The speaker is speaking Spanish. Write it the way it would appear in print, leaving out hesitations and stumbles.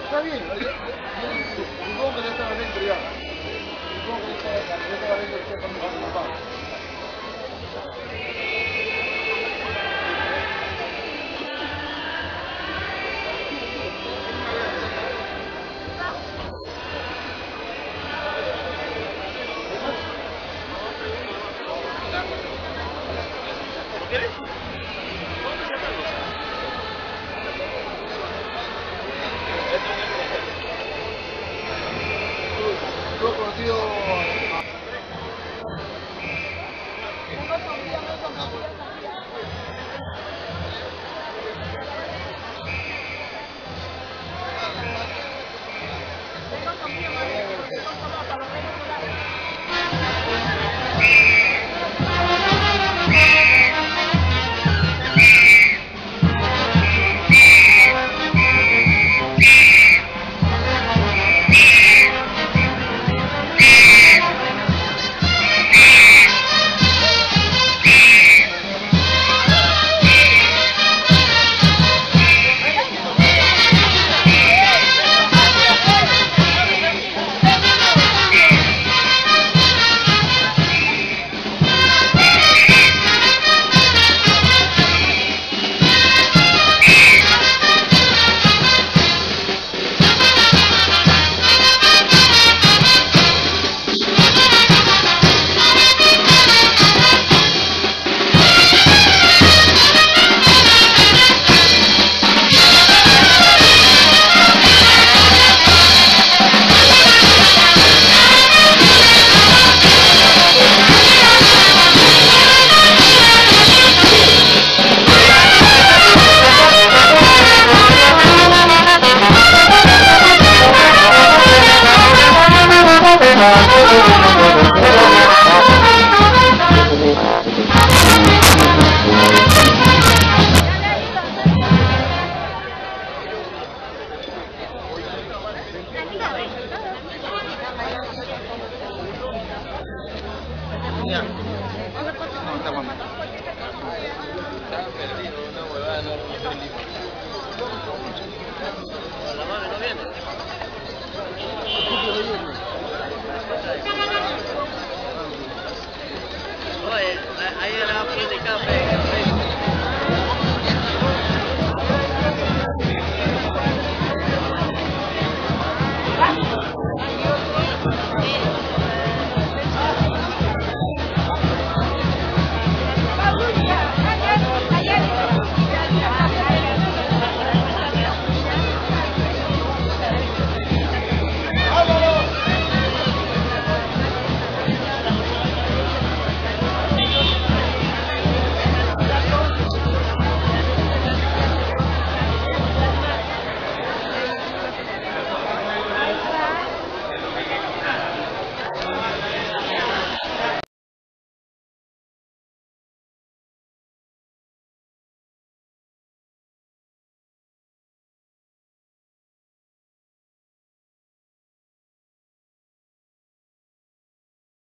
Está bien, supongo que ya estaba dentro ya.